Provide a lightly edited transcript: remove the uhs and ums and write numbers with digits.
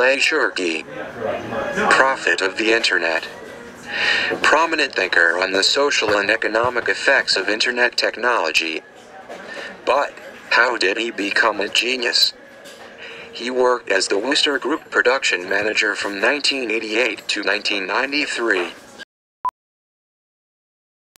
Clay Shirky, prophet of the Internet. Prominent thinker on the social and economic effects of Internet technology. But how did he become a genius? He worked as the Wooster Group production manager from 1988 to 1993.